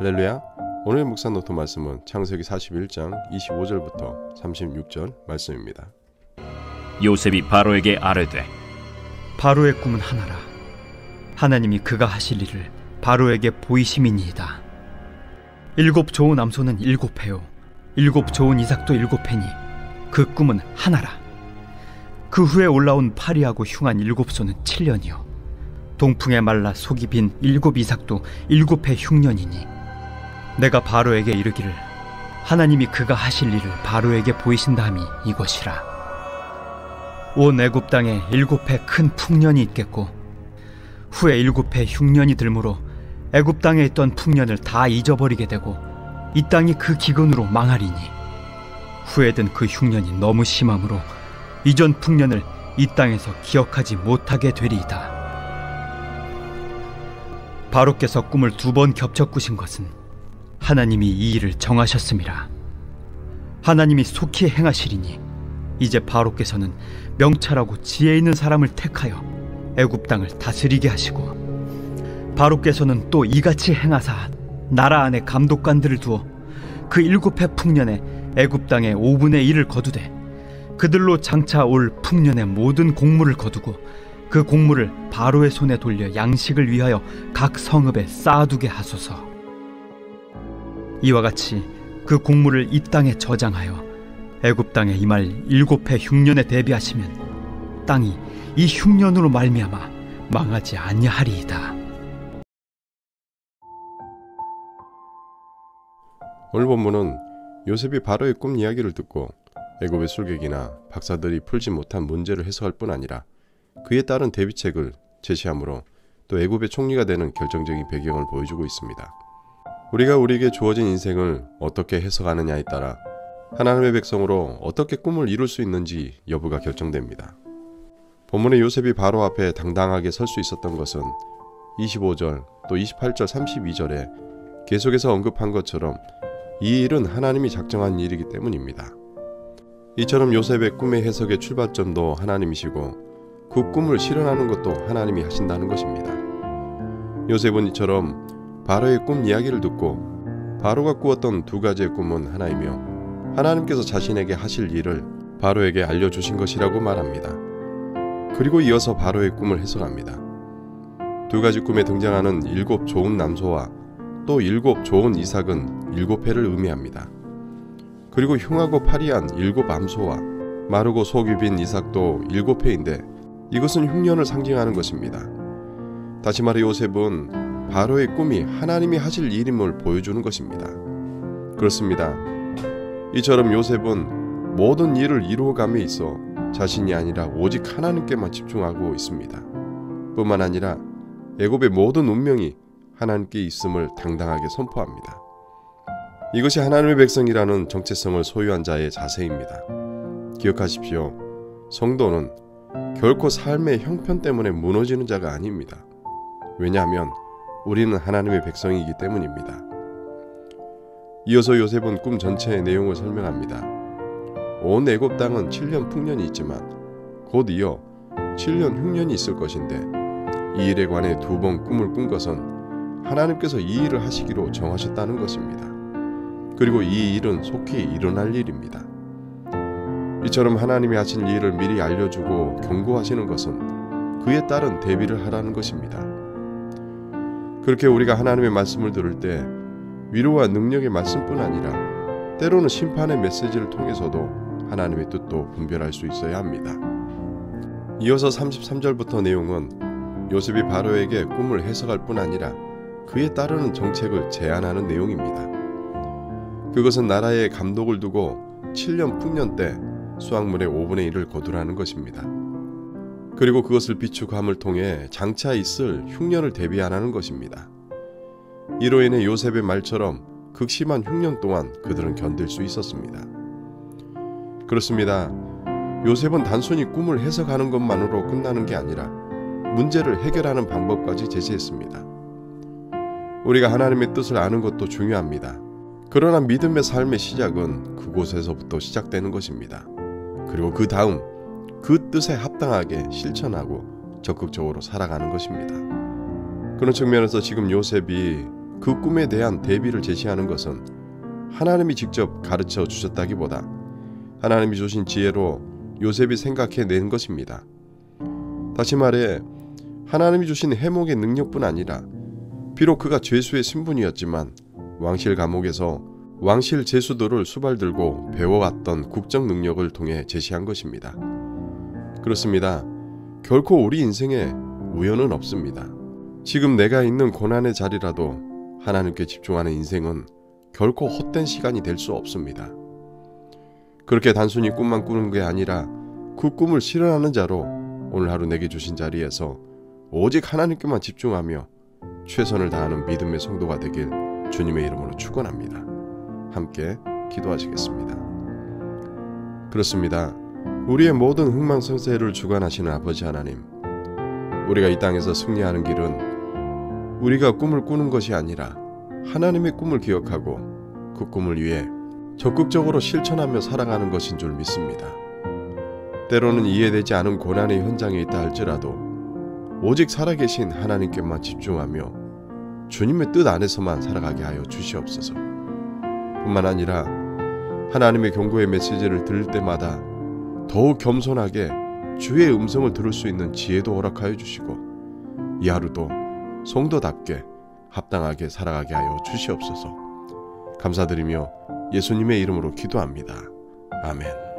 할렐루야. 오늘 묵상노트 말씀은 창세기 41장 25절부터 36절 말씀입니다. 요셉이 바로에게 아뢰되 바로의 꿈은 하나라. 하나님이 그가 하실 일을 바로에게 보이심이니이다. 7 좋은 암소는 7 해요. 7 좋은 이삭도 7 해니 그 꿈은 하나라. 그 후에 올라온 파리하고 흉한 7소는 7년이요. 동풍에 말라 속이 빈 7 이삭도 7해 흉년이니 내가 바로에게 이르기를 하나님이 그가 하실 일을 바로에게 보이신다 함이 이것이라. 온 애굽 땅에 7해 큰 풍년이 있겠고 후에 7해 흉년이 들므로 애굽 땅에 있던 풍년을 다 잊어버리게 되고 이 땅이 그 기근으로 망하리니 후에 든 그 흉년이 너무 심함으로 이전 풍년을 이 땅에서 기억하지 못하게 되리이다. 바로께서 꿈을 2번 겹쳐 꾸신 것은 하나님이 이 일을 정하셨음이라. 하나님이 속히 행하시리니 이제 바로께서는 명철하고 지혜 있는 사람을 택하여 애굽 땅을 다스리게 하시고 바로께서는 또 이같이 행하사 나라 안에 감독관들을 두어 그 7해 풍년에 애굽 땅의 5분의 1을 거두되 그들로 장차 올 풍년의 모든 곡물을 거두고 그 곡물을 바로의 손에 돌려 양식을 위하여 각 성읍에 쌓아두게 하소서. 이와 같이 그 곡물을 이 땅에 저장하여 애굽 땅에 임할 7해 흉년에 대비하시면 땅이 이 흉년으로 말미암아 망하지 아니하리이다. 오늘 본문은 요셉이 바로의 꿈 이야기를 듣고 애굽의 술객이나 박사들이 풀지 못한 문제를 해소할 뿐 아니라 그에 따른 대비책을 제시함으로 또 애굽의 총리가 되는 결정적인 배경을 보여주고 있습니다. 우리가 우리에게 주어진 인생을 어떻게 해석하느냐에 따라 하나님의 백성으로 어떻게 꿈을 이룰 수 있는지 여부가 결정됩니다. 본문의 요셉이 바로 앞에 당당하게 설 수 있었던 것은 25절 또 28절 32절에 계속해서 언급한 것처럼 이 일은 하나님이 작정한 일이기 때문입니다. 이처럼 요셉의 꿈의 해석의 출발점도 하나님이시고 그 꿈을 실현하는 것도 하나님이 하신다는 것입니다. 요셉은 이처럼 바로의 꿈 이야기를 듣고 바로가 꾸었던 2가지의 꿈은 하나이며 하나님께서 자신에게 하실 일을 바로에게 알려주신 것이라고 말합니다. 그리고 이어서 바로의 꿈을 해석합니다. 2가지 꿈에 등장하는 7 좋은 남소와 또 7 좋은 이삭은 7회를 의미합니다. 그리고 흉하고 파리한 7 암소와 마르고 속이 빈 이삭도 7회인데 이것은 흉년을 상징하는 것입니다. 다시 말해 요셉은 바로의 꿈이 하나님이 하실 일임을 보여주는 것입니다. 그렇습니다. 이처럼 요셉은 모든 일을 이루어감에 있어 자신이 아니라 오직 하나님께만 집중하고 있습니다. 뿐만 아니라 애굽의 모든 운명이 하나님께 있음을 당당하게 선포합니다. 이것이 하나님의 백성이라는 정체성을 소유한 자의 자세입니다. 기억하십시오. 성도는 결코 삶의 형편 때문에 무너지는 자가 아닙니다. 왜냐하면 우리는 하나님의 백성이기 때문입니다. 이어서 요셉은 꿈 전체의 내용을 설명합니다. 온 애굽 땅은 7년 풍년이 있지만 곧 이어 7년 흉년이 있을 것인데 이 일에 관해 2번 꿈을 꾼 것은 하나님께서 이 일을 하시기로 정하셨다는 것입니다. 그리고 이 일은 속히 일어날 일입니다. 이처럼 하나님이 하신 일을 미리 알려주고 경고하시는 것은 그에 따른 대비를 하라는 것입니다. 그렇게 우리가 하나님의 말씀을 들을 때 위로와 능력의 말씀뿐 아니라 때로는 심판의 메시지를 통해서도 하나님의 뜻도 분별할 수 있어야 합니다. 이어서 33절부터 내용은 요셉이 바로에게 꿈을 해석할 뿐 아니라 그에 따르는 정책을 제안하는 내용입니다. 그것은 나라에 감독을 두고 7년 풍년 때 수확물의 5분의 1을 거두라는 것입니다. 그리고 그것을 비축함을 통해 장차 있을 흉년을 대비하라는 것입니다. 이로 인해 요셉의 말처럼 극심한 흉년 동안 그들은 견딜 수 있었습니다. 그렇습니다. 요셉은 단순히 꿈을 해석하는 것만으로 끝나는 게 아니라 문제를 해결하는 방법까지 제시했습니다. 우리가 하나님의 뜻을 아는 것도 중요합니다. 그러나 믿음의 삶의 시작은 그곳에서부터 시작되는 것입니다. 그리고 그 다음 그 뜻에 합당하게 실천하고 적극적으로 살아가는 것입니다. 그런 측면에서 지금 요셉이 그 꿈에 대한 대비를 제시하는 것은 하나님이 직접 가르쳐 주셨다기보다 하나님이 주신 지혜로 요셉이 생각해낸 것입니다. 다시 말해 하나님이 주신 해몽의 능력뿐 아니라 비록 그가 죄수의 신분이었지만 왕실 감옥에서 왕실 제수들을 수발들고 배워왔던 국적 능력을 통해 제시한 것입니다. 그렇습니다. 결코 우리 인생에 우연은 없습니다. 지금 내가 있는 고난의 자리라도 하나님께 집중하는 인생은 결코 헛된 시간이 될 수 없습니다. 그렇게 단순히 꿈만 꾸는 게 아니라 그 꿈을 실현하는 자로 오늘 하루 내게 주신 자리에서 오직 하나님께만 집중하며 최선을 다하는 믿음의 성도가 되길 주님의 이름으로 축원합니다. 함께 기도하시겠습니다. 그렇습니다. 우리의 모든 흥망성쇠를 주관하시는 아버지 하나님, 우리가 이 땅에서 승리하는 길은 우리가 꿈을 꾸는 것이 아니라 하나님의 꿈을 기억하고 그 꿈을 위해 적극적으로 실천하며 살아가는 것인 줄 믿습니다. 때로는 이해되지 않은 고난의 현장에 있다 할지라도 오직 살아계신 하나님께만 집중하며 주님의 뜻 안에서만 살아가게 하여 주시옵소서. 뿐만 아니라 하나님의 경고의 메시지를 들을 때마다 더욱 겸손하게 주의 음성을 들을 수 있는 지혜도 허락하여 주시고 이 하루도 성도답게 합당하게 살아가게 하여 주시옵소서. 감사드리며 예수님의 이름으로 기도합니다. 아멘.